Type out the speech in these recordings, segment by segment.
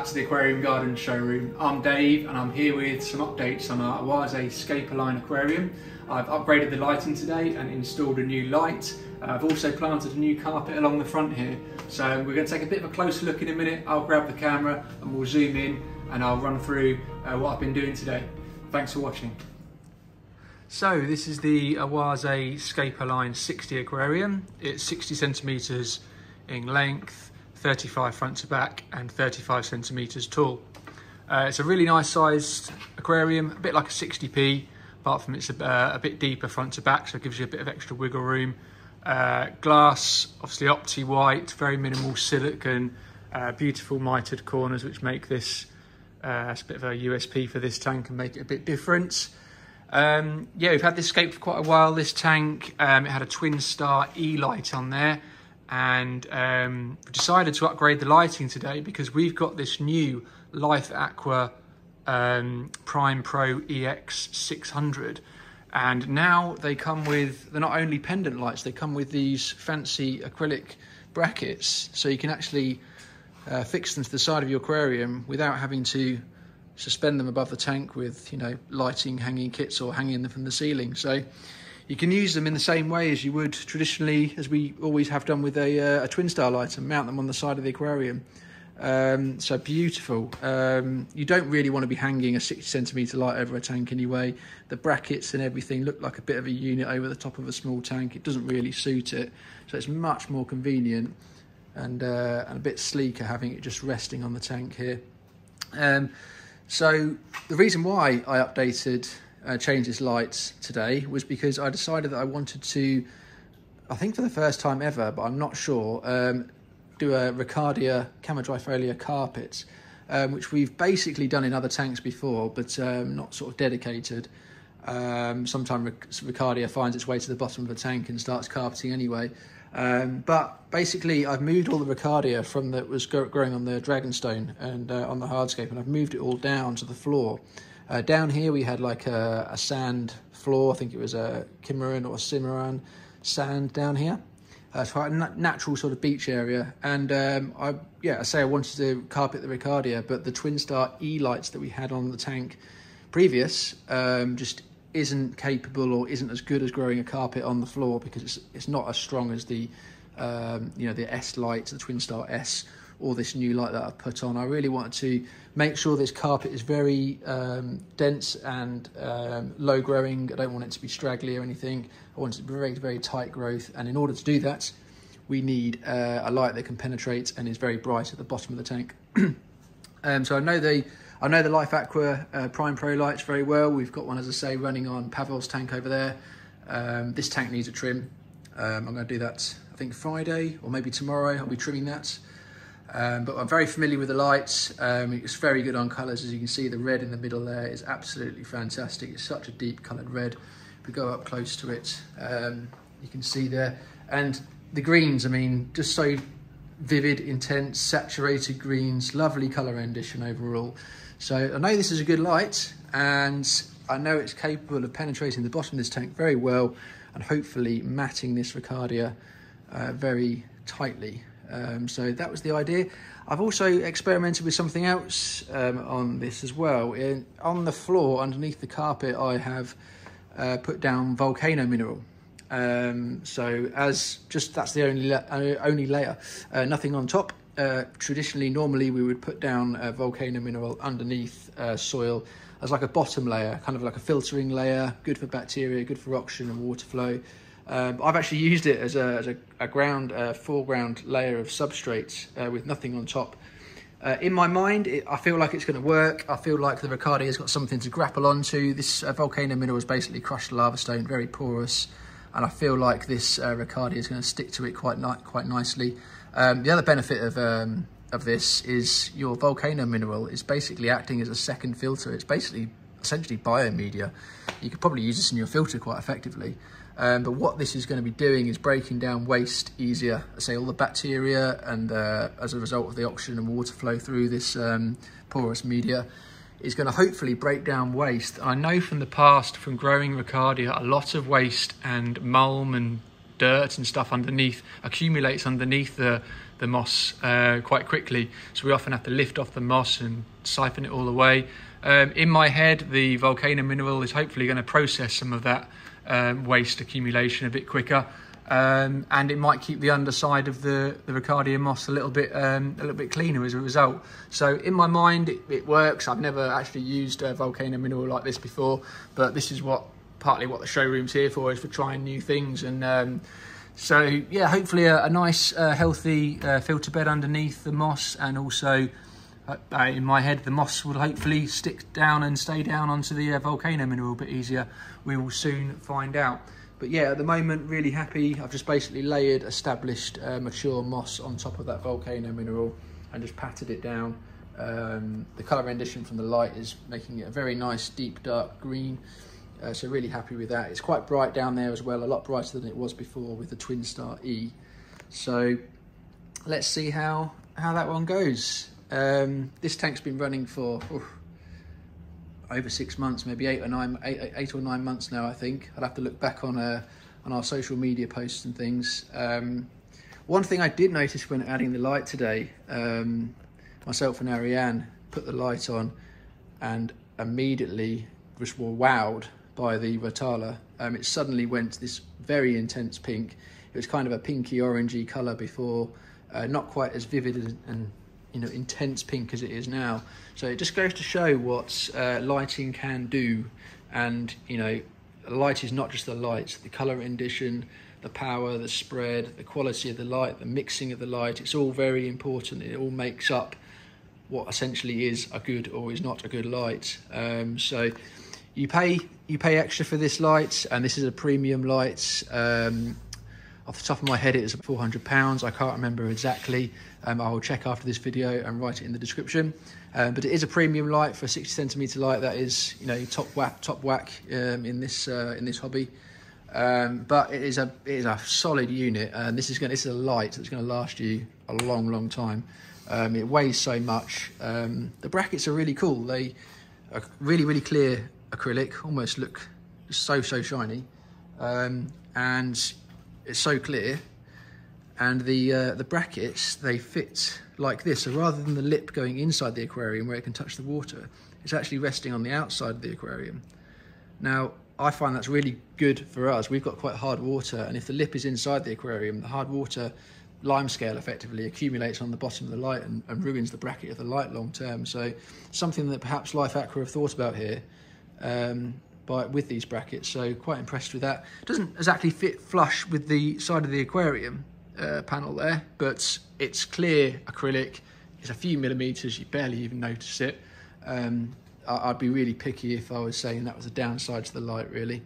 back to the Aquarium Garden Showroom. I'm Dave and I'm here with some updates on our Oase ScaperLine aquarium. I've upgraded the lighting today and installed a new light. I've also planted a new carpet along the front here. So we're going to take a bit of a closer look in a minute. I'll grab the camera and we'll zoom in and I'll run through what I've been doing today. Thanks for watching. So this is the Oase ScaperLine 60 aquarium. It's 60 centimetres in length, 35 front to back and 35 centimetres tall. It's a really nice sized aquarium, a bit like a 60p, apart from it's a bit deeper front to back, so it gives you a bit of extra wiggle room. Glass, obviously opti white, very minimal silicone, beautiful mitered corners which make this it's a bit of a USP for this tank and make it a bit different. Yeah, we've had this scape for quite a while, this tank. It had a Twinstar E light on there. And we decided to upgrade the lighting today because we've got this new Life Aqua Prime Pro 600ex, and now they come with, they're not only pendant lights, they come with these fancy acrylic brackets, so you can actually fix them to the side of your aquarium without having to suspend them above the tank with, you know, lighting hanging kits or hanging them from the ceiling. So you can use them in the same way as you would traditionally, as we always have done with a Twinstar light, and mount them on the side of the aquarium. So beautiful. You don't really want to be hanging a 60 centimetre light over a tank anyway. The brackets and everything look like a bit of a unit over the top of a small tank. It doesn't really suit it. So it's much more convenient and a bit sleeker having it just resting on the tank here. So the reason why I updated changed its lights today was because I decided that I wanted to, I think for the first time ever, but I'm not sure, do a Riccardia chamedryfolia carpet, which we've basically done in other tanks before, but not sort of dedicated. Sometimes Riccardia finds its way to the bottom of the tank and starts carpeting anyway. But basically I've moved all the Riccardia from that was growing on the Dragonstone and on the hardscape, and I've moved it all down to the floor. Down here we had like a sand floor, I think it was a Cimarron or a Cimarron sand down here. It's quite a natural sort of beach area, and I wanted to carpet the Riccardia, but the Twinstar E lights that we had on the tank previous just isn't capable or isn't as good as growing a carpet on the floor, because it's not as strong as the you know, the S light, the Twinstar S, or this new light that I've put on. I really wanted to make sure this carpet is very dense and low growing. I don't want it to be straggly or anything. I want it to be very, very tight growth. And in order to do that, we need a light that can penetrate and is very bright at the bottom of the tank. So I know the Life Aqua Prime Pro lights very well. We've got one, as I say, running on Pavel's tank over there. This tank needs a trim. I'm gonna do that, I think Friday or maybe tomorrow, I'll be trimming that. But I'm very familiar with the lights. It's very good on colours. As you can see, the red in the middle there is absolutely fantastic. It's such a deep coloured red. If we go up close to it, you can see there. And the greens, I mean, just so vivid, intense, saturated greens, lovely colour rendition overall. So I know this is a good light, and I know it's capable of penetrating the bottom of this tank very well, and hopefully matting this Riccardia very tightly. So that was the idea. I've also experimented with something else on this as well. On the floor, underneath the carpet, I have put down volcano mineral. So as just that's the only layer, nothing on top. Normally we would put down volcano mineral underneath soil as like a bottom layer, kind of like a filtering layer, good for bacteria, good for oxygen and water flow. I've actually used it as a ground foreground layer of substrates with nothing on top. In my mind, I feel like it's going to work. I feel like the Riccardia has got something to grapple onto. This volcano mineral is basically crushed lava stone, very porous, and I feel like this Riccardia is going to stick to it quite nicely. The other benefit of this is your volcano mineral is basically acting as a second filter. It's essentially biomedia. You could probably use this in your filter quite effectively. But what this is going to be doing is breaking down waste easier. Say all the bacteria, and as a result of the oxygen and water flow through this porous media, is going to hopefully break down waste. I know from the past, from growing Riccardia, a lot of waste and mulm and dirt and stuff underneath accumulates underneath the moss quite quickly. So we often have to lift off the moss and siphon it all away. In my head, the volcano mineral is hopefully going to process some of that waste accumulation a bit quicker, and it might keep the underside of the Riccardia moss a little bit cleaner as a result. So in my mind, it works. I've never actually used a volcano mineral like this before, but this is partly what the showroom's here for, is for trying new things. And so yeah, hopefully a nice healthy filter bed underneath the moss, and also in my head, the moss will hopefully stick down and stay down onto the volcano mineral a bit easier. We will soon find out. But yeah, at the moment, really happy. I've just basically layered established mature moss on top of that volcano mineral and just patted it down. The colour rendition from the light is making it a very nice deep dark green. So really happy with that. It's quite bright down there as well, a lot brighter than it was before with the Twinstar E. So let's see how that one goes. This tank's been running for over 6 months, maybe eight or nine months now, I think. I'll have to look back on our social media posts and things. One thing I did notice when adding the light today, myself and Ariane put the light on and immediately just were wowed by the Rotala. It suddenly went to this very intense pink. It was kind of a pinky orangey colour before, not quite as vivid and you know, intense pink as it is now. So it just goes to show what lighting can do. And you know, light is not just the light, the colour rendition, the power, the spread, the quality of the light, the mixing of the light, it's all very important. It all makes up what essentially is a good or is not a good light. So you pay extra for this light, and this is a premium light. Off the top of my head, it is £400. I can't remember exactly. I will check after this video and write it in the description. But it is a premium light for a 60cm light. That is, you know, top whack in this hobby. But it is a solid unit, and this is a light that's going to last you a long time. It weighs so much. The brackets are really cool. They are really clear acrylic, almost look so shiny, and it's so clear. And the brackets, they fit like this. So rather than the lip going inside the aquarium where it can touch the water, it's actually resting on the outside of the aquarium. Now, I find that's really good for us. We've got quite hard water, and if the lip is inside the aquarium, the hard water limescale effectively accumulates on the bottom of the light and ruins the bracket of the light long term. So something that perhaps Life Aqua have thought about here with these brackets. So quite impressed with that. It doesn't exactly fit flush with the side of the aquarium panel there, but it's clear acrylic. It's a few millimeters, you barely even notice it. I'd be really picky if I was saying that was a downside to the light, really.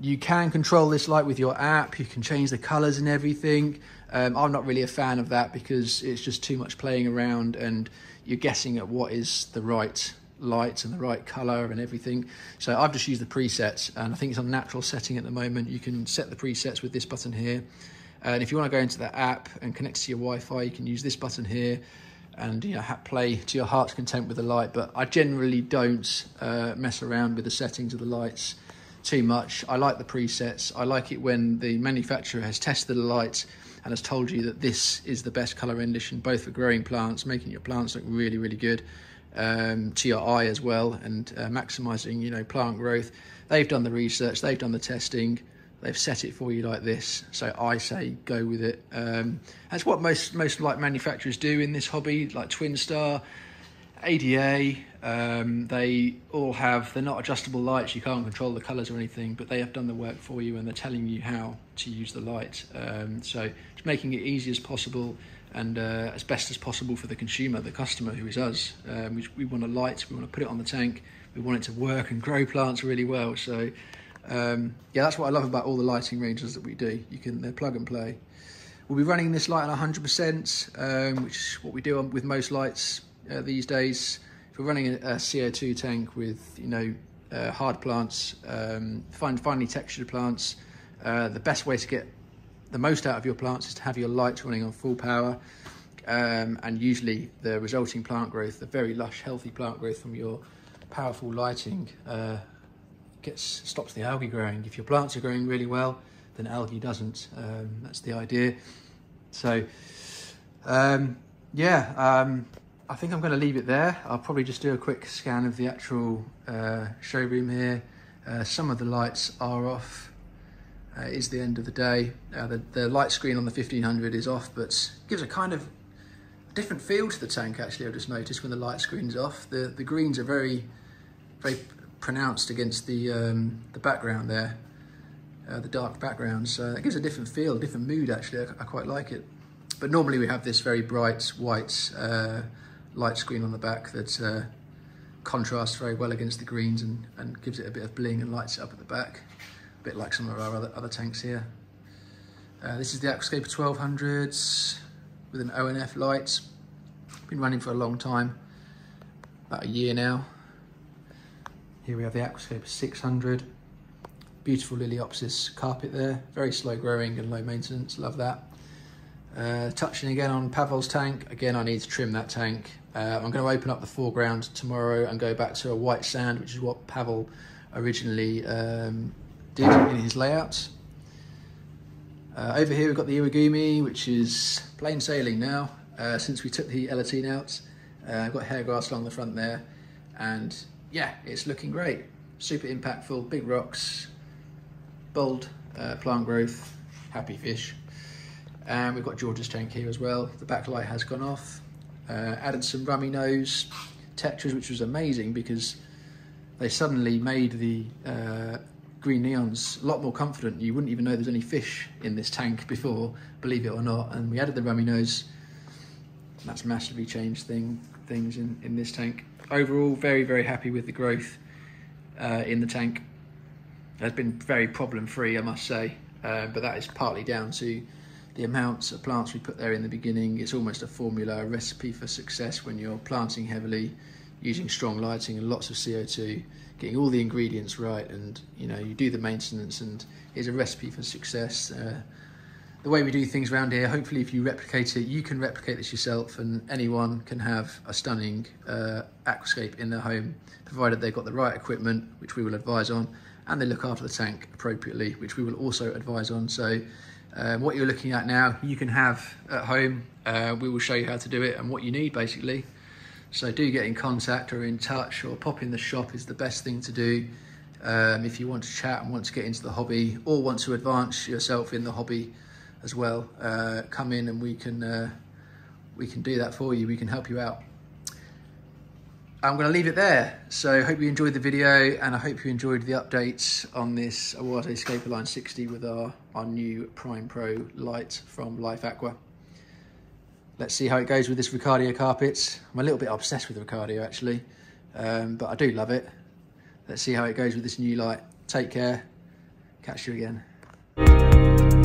You can control this light with your app. You can change the colors and everything. I'm not really a fan of that because it's just too much playing around, and you're guessing at what is the right light and the right color and everything. So I've just used the presets, and I think it's on natural setting at the moment. You can set the presets with this button here, and if you want to go into the app and connect to your Wi-Fi, you can use this button here and, you know, play to your heart's content with the light. But I generally don't mess around with the settings of the lights too much. I like the presets. I like it when the manufacturer has tested the light and has told you that this is the best colour rendition, both for growing plants, making your plants look really good, to your eye as well, and maximising, you know, plant growth. They've done the research, they've done the testing, they've set it for you like this. So I say go with it. That's what most light manufacturers do in this hobby, like Twinstar, ADA. They all have, they're not adjustable lights, you can't control the colours or anything, but they have done the work for you and they're telling you how to use the light. So just making it easy as possible and as best as possible for the consumer, the customer, who is us. We want a light, we want to put it on the tank, we want it to work and grow plants really well. So yeah, that's what I love about all the lighting ranges that we do. They're plug and play. We'll be running this light on 100%, which is what we do with most lights these days. If we're running a CO2 tank with, you know, hard plants, finely textured plants, the best way to get the most out of your plants is to have your lights running on full power, and usually the resulting plant growth, the very lush healthy plant growth from your powerful lighting, stops the algae growing. If your plants are growing really well, than algae doesn't. That's the idea. So I think I'm going to leave it there. I'll probably just do a quick scan of the actual showroom here. Some of the lights are off. It is the end of the day. The light screen on the 1500 is off, but gives a kind of different feel to the tank. Actually, I've just noticed when the light screen's off, the greens are very, very pronounced against the background there, the dark background. So it gives a different feel, different mood. Actually, I quite like it. But normally we have this very bright white light screen on the back that contrasts very well against the greens and gives it a bit of bling and lights it up at the back. A bit like some of our other tanks here. This is the Aquascaper 1200s with an ONF light. Been running for a long time, about a year now. Here we have the Aquascaper 600. Beautiful Liliopsis carpet there. Very slow growing and low maintenance, love that. Touching again on Pavel's tank. Again, I need to trim that tank. I'm going to open up the foreground tomorrow and go back to a white sand, which is what Pavel originally did in his layouts. Over here we've got the Iwagumi, which is plain sailing now. Since we took the elatine out, I've got hair grass along the front there, and yeah, it's looking great. Super impactful, big rocks, bold plant growth, happy fish. And we've got George's tank here as well. The backlight has gone off. Added some rummy nose tetras, which was amazing because they suddenly made the green neons a lot more confident. You wouldn't even know there's any fish in this tank before, believe it or not. And we added the rummy nose. That's massively changed things in this tank. Overall, very, very happy with the growth in the tank. It's been very problem-free, I must say, but that is partly down to the amounts of plants we put there in the beginning. It's almost a formula, a recipe for success when you're planting heavily, using strong lighting and lots of CO2, getting all the ingredients right, and you know, you do the maintenance, and it's a recipe for success. The way we do things around here, hopefully if you replicate it, you can replicate this yourself, and anyone can have a stunning aquascape in their home, provided they've got the right equipment, which we will advise on, and they look after the tank appropriately, which we will also advise on. So what you're looking at now, you can have at home. We will show you how to do it and what you need, basically. So do get in contact or in touch, or pop in the shop is the best thing to do if you want to chat and want to get into the hobby, or want to advance yourself in the hobby as well. Come in and we can do that for you. We can help you out. I'm going to leave it there. So hope you enjoyed the video, and I hope you enjoyed the updates on this Oase ScaperLine 60 with our new Prime Pro light from Life Aqua. Let's see how it goes with this Riccardia carpet. I'm a little bit obsessed with Riccardia actually, but I do love it. Let's see how it goes with this new light. Take care, catch you again.